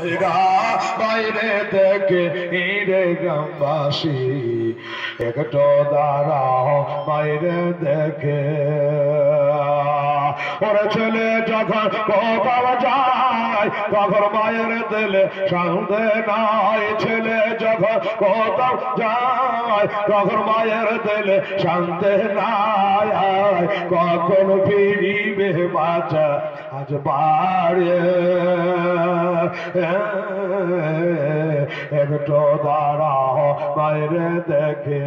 ময়রা বাইরে থেকে হিরে গ্রামবাসী একটু দাঁড়াও বাইরে দেখে ওরা চলে যখন বাবা যায় তখন মায়ের দিলে সামনে নাই ছেলে যখন কোথাও যায় তখন মায়ের দিলে শান্তে নাই কখন ফিরিবে বাঁচা আজ বাড়ে একটু দাঁড়াও বাইরে দেখে।